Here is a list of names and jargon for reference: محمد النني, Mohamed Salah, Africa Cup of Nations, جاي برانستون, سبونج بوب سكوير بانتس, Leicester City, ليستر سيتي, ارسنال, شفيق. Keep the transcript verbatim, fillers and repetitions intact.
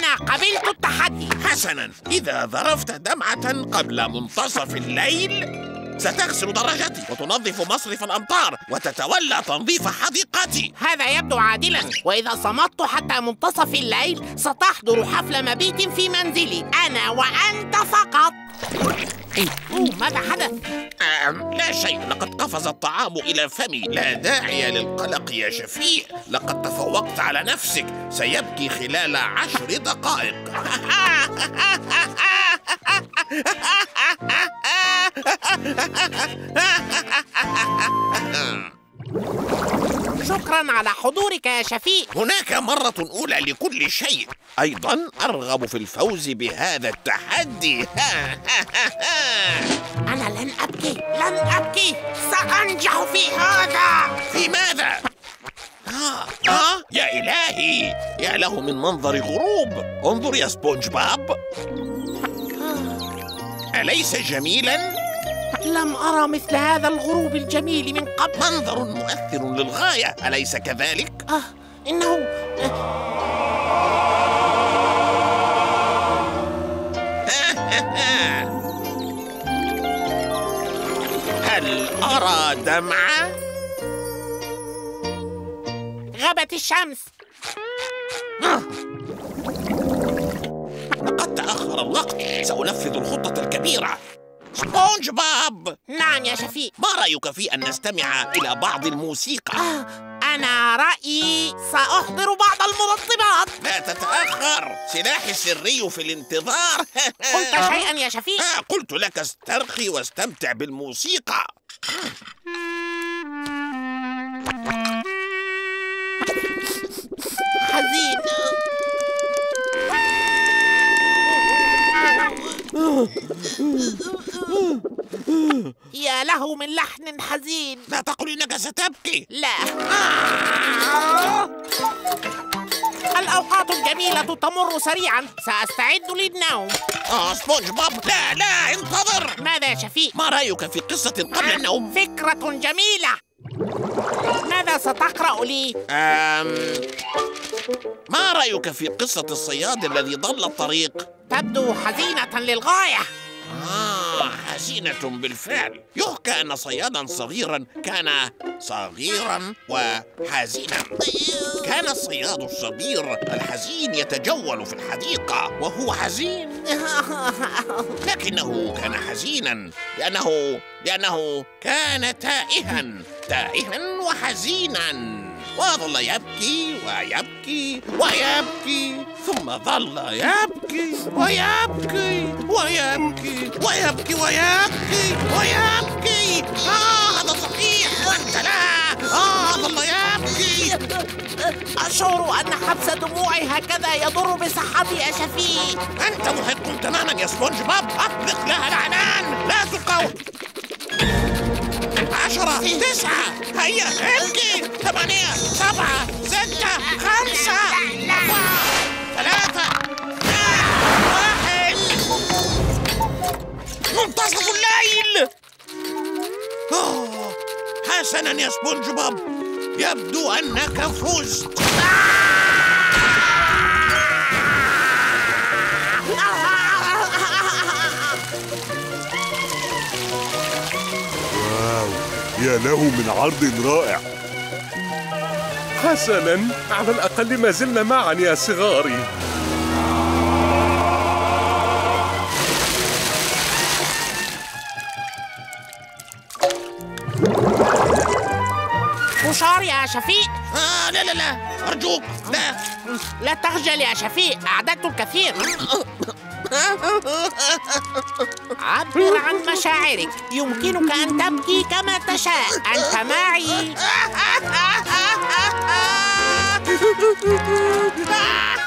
أنا قبلت التحدي. حسناً، إذا ذرفت دمعة قبل منتصف الليل ستغسل درجتي وتنظف مصرف الأمطار وتتولى تنظيف حديقتي. هذا يبدو عادلاً، وإذا صمتت حتى منتصف الليل ستحضر حفل مبيت في منزلي أنا وأنت فقط. أوه، ماذا حدث؟ آه، لا شيء، لقد قفز الطعام إلى فمي. لا داعي للقلق يا شفيق، لقد تفوقت على نفسك. سيبكي خلال عشر دقائق. شكراً على حضورك يا شفيق. هناك مرة أولى لكل شيء. أيضاً أرغب في الفوز بهذا التحدي. أنا لن أبكي، لن أبكي، سأنجح في هذا. في ماذا؟ آه. آه. يا إلهي، يا له من منظر غروب. انظر يا سبونج بوب، أليس جميلاً؟ لم أرى مثل هذا الغروب الجميل من قبل. منظر مؤثر للغاية، أليس كذلك؟ آه، إنه هل أرى دمعة؟ غابت الشمس. لقد تأخر الوقت، سأنفذ الخطة الكبيرة. سبونج بوب. نعم يا شفيق. ما رأيك في أن نستمع إلى بعض الموسيقى؟ آه، أنا رأيي سأحضر بعض المرطبات. لا تتأخر، سلاحي السري في الانتظار. قلت شيئا يا شفيق؟ آه، قلت لك استرخي واستمتع بالموسيقى. حزين. يا له من لحن حزين. لا تقل إنك ستبكي. لا. الأوقات الجميلة تمر سريعا، سأستعد للنوم. آه سبونج بوب، لا لا، انتظر. ماذا يا شفيق؟ ما رأيك في قصة قبل النوم؟ فكرة جميلة. ماذا ستقرأ لي؟ أم... ما رأيك في قصة الصياد الذي ضل الطريق؟ تبدو حزينة للغاية. آه، حزينة بالفعل. يحكى أن صياداً صغيراً كان صغيراً وحزيناً. كان الصياد الصغير الحزين يتجول في الحديقة وهو حزين، لكنه كان حزيناً لأنه لأنه كان تائهاً تائهاً وحزيناً، وظل يبكي ويبكي ويبكي، ثم ظل يبكي ويبكي ويبكي ويبكي ويبكي ويبكي. آه، هذا صحيح وأنت لا. آه، ظل يبكي. أشعر أن حبس دموعي هكذا يضر بصحتي يا شفيق. أنت محق تماما يا سبونج بوب. أطلق لها لعنان، لا تلقوه. عشرة، تسعة، هيا ابكي. ثمانية، سبعة، ستة، خمسة، أربعة، ثلاثة، واحد. منتصف الليل. أوه. حسناً يا سبونج بوب، يبدو أنك فزت. يا له من عرض رائع. حسناً، على الأقل ما زلنا معاً يا صغاري. مشار يا شفيق. آه، لا لا لا، أرجوك لا. لا تخجل يا شفيق، أعددت الكثير. عبر عن مشاعرك، يمكنك أن تبكي كما تشاء، أنت معي.